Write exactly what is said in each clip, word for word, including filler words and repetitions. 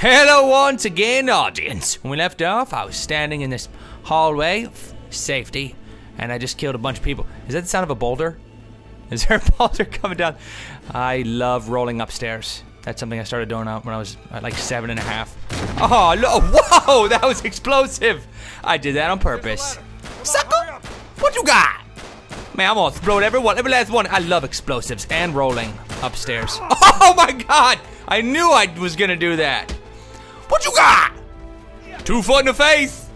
Hello once again, audience. When we left off, I was standing in this hallway of safety, and I just killed a bunch of people. Is that the sound of a boulder? Is there a boulder coming down? I love rolling upstairs. That's something I started doing out when I was at like seven and a half. Oh, no. Whoa, that was explosive. I did that on purpose. Sucker, what you got? Man, I'm gonna explode everyone, every last one. I love explosives and rolling upstairs. Oh my God, I knew I was gonna do that. What you got? Two foot in the face.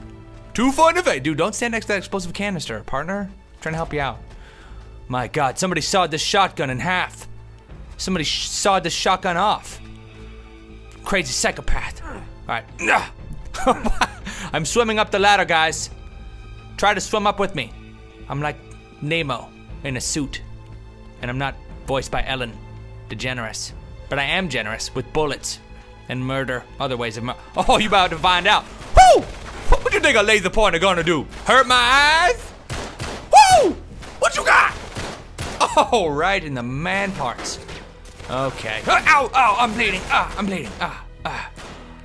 Two foot in the face. Dude, don't stand next to that explosive canister, partner. I'm trying to help you out. My God, somebody sawed this shotgun in half. Somebody sh sawed this shotgun off. Crazy psychopath. All right. I'm swimming up the ladder, guys. Try to swim up with me. I'm like Nemo in a suit. And I'm not voiced by Ellen DeGeneres. But I am generous with bullets. And murder, other ways of murder. Oh, you about to find out. Woo! What you think a laser pointer gonna do? Hurt my eyes? Woo! What you got? Oh, right in the man parts. Okay. Oh, ow, ow, I'm bleeding. Ah, I'm bleeding. Ah, ah.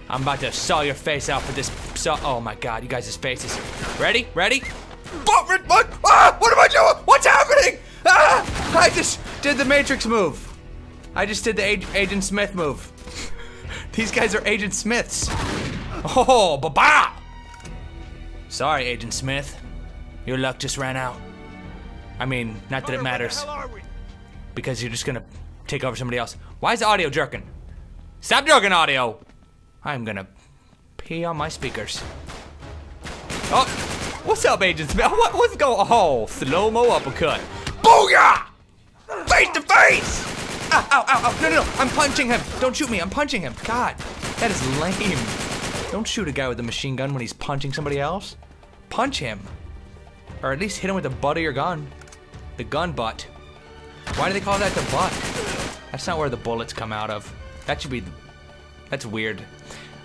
I'm about to saw your face out for this. Saw. Oh my God, you guys' faces. Ready? Ready? What, what, ah, what am I doing? What's happening? Ah, I just did the Matrix move. I just did the Agent Smith move. These guys are Agent Smiths. Oh, ba-ba! Sorry, Agent Smith. Your luck just ran out. I mean, not that it matters. Because you're just gonna take over somebody else. Why is the audio jerking? Stop jerking, audio! I'm gonna pee on my speakers. Oh, what's up, Agent Smith? What, what's going on? Oh, slow-mo uppercut. Booyah! Face to face! Ow, ow, ow, ow, no, no, no, I'm punching him. Don't shoot me, I'm punching him. God, that is lame. Don't shoot a guy with a machine gun when he's punching somebody else. Punch him. Or at least hit him with the butt of your gun. The gun butt. Why do they call that the butt? That's not where the bullets come out of. That should be, that's weird.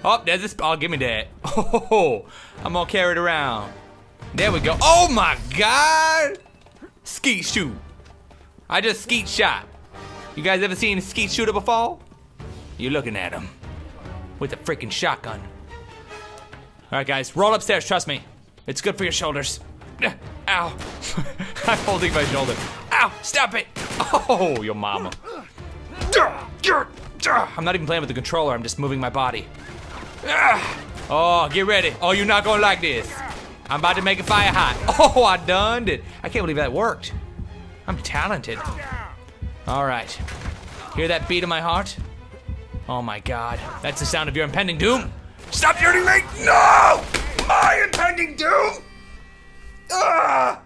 Oh, there's this, oh, give me that. Oh, I'm gonna carry it around. There we go. Oh my God. Skeet shoot. I just skeet shot. You guys ever seen a skeet shooter before? You're looking at him with a freaking shotgun. All right, guys, roll upstairs. Trust me, it's good for your shoulders. Ow! I'm holding my shoulder. Ow! Stop it! Oh, your mama! I'm not even playing with the controller. I'm just moving my body. Oh, get ready! Oh, you're not gonna like this. I'm about to make a fire hot. Oh, I done it! I can't believe that worked. I'm talented. All right, hear that beat in my heart? Oh my God, that's the sound of your impending doom. Stop shooting me! No! My impending doom? Ugh!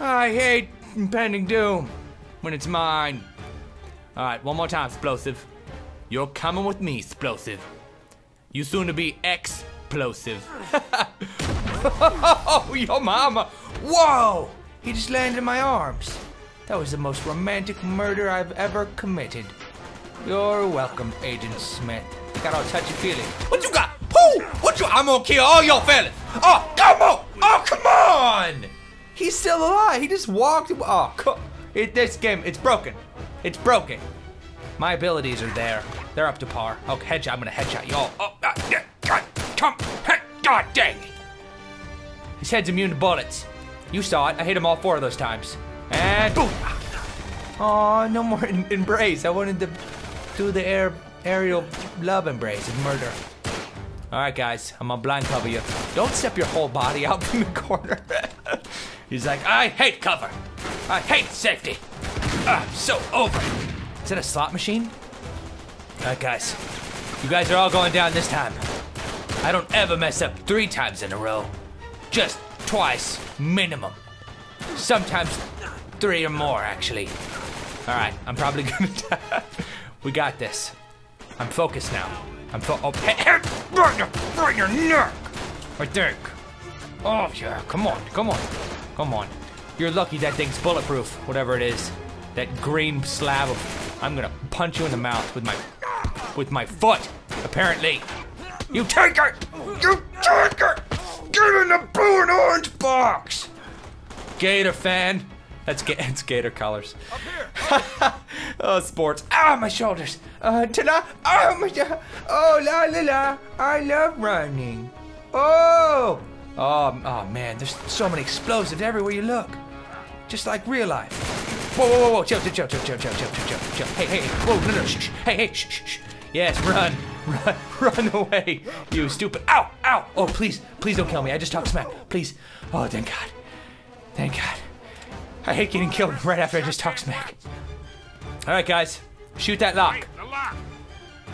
I hate impending doom when it's mine. All right, one more time, explosive. You're coming with me, explosive. You soon to be explosive. Oh, your mama! Whoa! He just landed in my arms. That was the most romantic murder I've ever committed. You're welcome, Agent Smith. Got all touchy-feely. What you got? Who? What you? I'm gonna kill all y'all fellas. Oh, come on! Oh, come on! He's still alive. He just walked. Oh, it, this game, it's broken. It's broken. My abilities are there. They're up to par. Okay, headshot. I'm gonna headshot y'all. Oh, uh, yeah, God, come! Hey, God dang it! His head's immune to bullets. You saw it. I hit him all four of those times. And boom! Oh, no more em embrace. I wanted to do the air aerial love embrace and murder. All right, guys, I'm gonna blind cover you. Don't step your whole body out from the corner. He's like, I hate cover. I hate safety. I'm so over. Is that a slot machine? All right, guys, you guys are all going down this time. I don't ever mess up three times in a row. Just twice minimum. Sometimes three or more, actually. All right, I'm probably gonna die. We got this. I'm focused now. I'm fo- oh, hey, hey, burn your, burn your neck, I think. Oh yeah, come on, come on, come on. You're lucky that thing's bulletproof, whatever it is. That green slab of, I'm gonna punch you in the mouth with my, with my foot, apparently. You take it, you take it! Get in the blue and orange box! Gator fan, That's ga it's gator collars. Up here, up. Oh, sports. Ah, my shoulders. Uh, ta-da. Oh, my God. Oh, la la la. I love running. Oh. Oh, oh, man. There's so many explosives everywhere you look. Just like real life. Whoa, whoa, whoa, whoa. Chill, chill, chill, chill, chill, chill, chill, chill, chill. Hey, hey, hey. Whoa, no, no, shh, shh. Hey, hey, shh, shh, shh. Yes, run. Run, run away, you stupid. Ow, ow. Oh, please, please don't kill me. I just talked smack. Please. Oh, thank God. Thank God. I hate getting killed right after I just talked smack. All right, guys. Shoot that lock.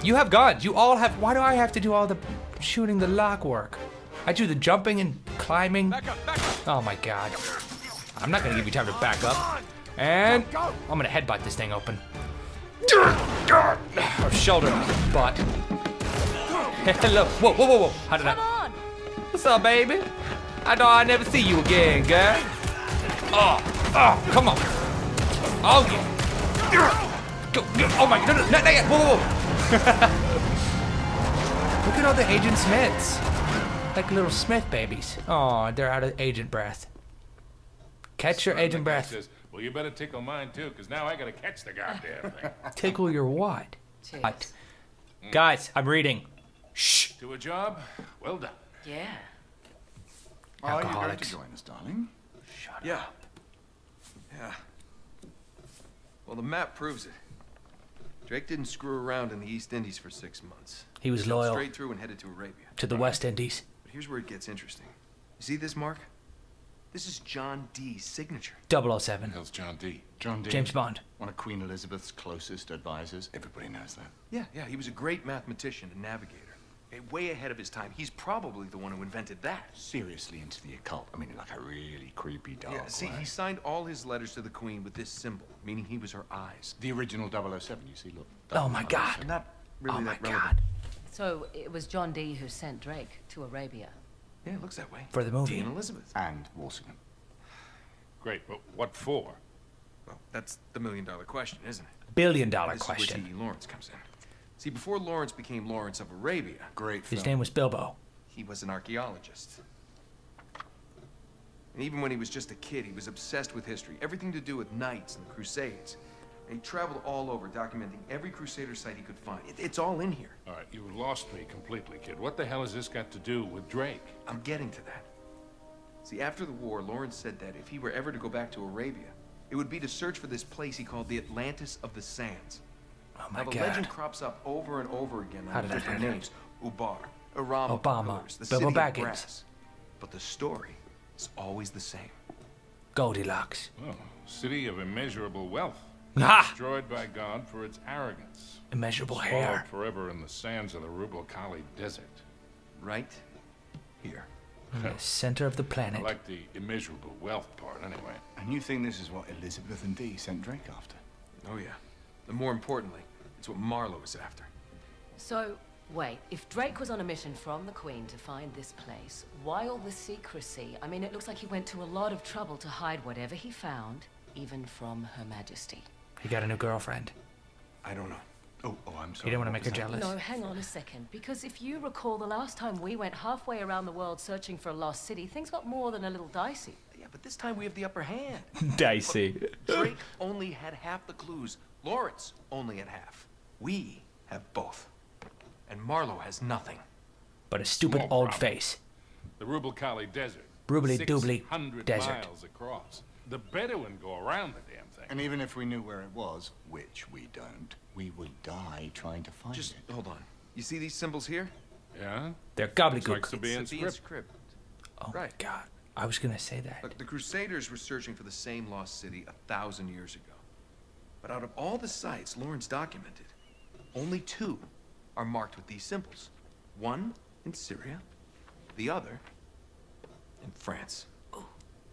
You have guns. You all have. Why do I have to do all the shooting the lock work? I do the jumping and climbing. Back up, back up. Oh, my God. I'm not going to give you time to back up. And I'm going to headbutt this thing open. Or shoulder butt. Hello. Whoa, whoa, whoa, whoa. How did Come I? On. What's up, baby? I know I'll never see you again, girl. Oh, oh, come on. Oh, yeah. Go, go. Oh, my. No, no, not yet. Whoa, whoa, whoa. Look at all the Agent Smiths. Like little Smith babies. Oh, they're out of Agent Breath. Catch your Agent Breath. Says, well, you better tickle mine too, because now I gotta catch the goddamn thing. Tickle your what? What? Mm. Guys, I'm reading. Shh. Do a job. Well done. Yeah. Alcoholics. Oh, you got to join us, darling. Shut yeah. up. Yeah. Well, the map proves it. Drake didn't screw around in the East Indies for six months. He was he loyal. Straight through and headed to Arabia. To the West Indies. But here's where it gets interesting. You see this mark? This is John Dee's signature. double oh seven. Hell's John Dee? John Dee. James Bond. One of Queen Elizabeth's closest advisors. Everybody knows that. Yeah, yeah. He was a great mathematician and navigator. Way ahead of his time. He's probably the one who invented that. Seriously into the occult. I mean, like a really creepy dark. Yeah, see, way. He signed all his letters to the Queen with this symbol, meaning he was her eyes. The original double oh seven, you see, look. Oh, my God. Not really oh, that my relevant. God. So it was John Dee who sent Drake to Arabia. Yeah, it looks that way. For the movie. Dee and Elizabeth. And Walsingham. Great, but what for? Well, that's the million dollar question, isn't it? Billion dollar this question. This is where T E Lawrence comes in. See, before Lawrence became Lawrence of Arabia, great film. His name was Bilbo. He was an archaeologist. And even when he was just a kid, he was obsessed with history. Everything to do with knights and the Crusades. And he traveled all over, documenting every Crusader site he could find. It, it's all in here. All right, you lost me completely, kid. What the hell has this got to do with Drake? I'm getting to that. See, after the war, Lawrence said that if he were ever to go back to Arabia, it would be to search for this place he called the Atlantis of the Sands. Oh my now, the God. legend crops up over and over again under different names. Ubar, Arama, Obama, the Bilbo City of Brass. But the story is always the same. Goldilocks. Oh, city of immeasurable wealth. Ah! Destroyed by God for its arrogance. Immeasurable Swallowed hair. forever in the sands of the Rub al Khali desert. Right here. In the center of the planet. I like the immeasurable wealth part, anyway. And you think this is what Elizabeth and Dee sent Drake after? Oh, yeah. And more importantly, it's what Marlowe is after. So, wait, if Drake was on a mission from the Queen to find this place, why all the secrecy? I mean, it looks like he went to a lot of trouble to hide whatever he found, even from Her Majesty. He got a new girlfriend. I don't know. Oh, oh, I'm sorry. You don't want to make her jealous? No, hang on a second, because if you recall, the last time we went halfway around the world searching for a lost city, things got more than a little dicey. Yeah, but this time we have the upper hand. Dicey. But Drake only had half the clues. Lawrence only at half. We have both. And Marlowe has nothing. But a stupid Small old problem. face. The Rub al Khali desert. Rubly-doubly desert. Miles across. The Bedouin go around the damn thing. And even if we knew where it was, which we don't, we would die trying to find Just, it. Just hold on. You see these symbols here? Yeah. They're gobbledygook. It's Sabian script. Oh, right. My God. I was going to say that. Look, the Crusaders were searching for the same lost city a thousand years ago. But out of all the sites Lawrence documented, only two are marked with these symbols. One in Syria, the other in France. Oh,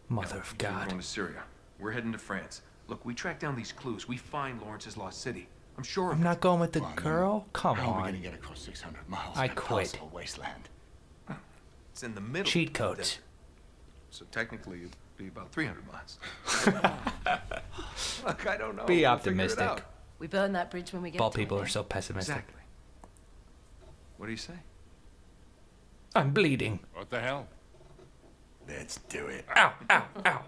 Mother of God. We're going to Syria. We're heading to France. Look, we track down these clues. We find Lawrence's lost city. I'm sure. I'm not going with the girl? Come on. How are we going to get across six hundred miles? I quit. Wasteland. It's in the middle. Cheat codes. So technically, it'd be about three hundred miles. Look, I don't know. Be we'll optimistic. We burn that bridge when we get Bald to people it. are so pessimistic. Exactly. What do you say? I'm bleeding. What the hell? Let's do it. Ow, ow, ow.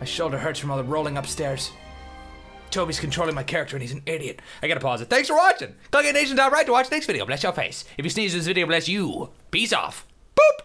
I My shoulder hurts from all the rolling upstairs. Toby's controlling my character and he's an idiot. I gotta pause it. Thanks for watching. Click on nation dot right to watch the next video. Bless your face. If you sneeze in this video, bless you. Peace off. Boop.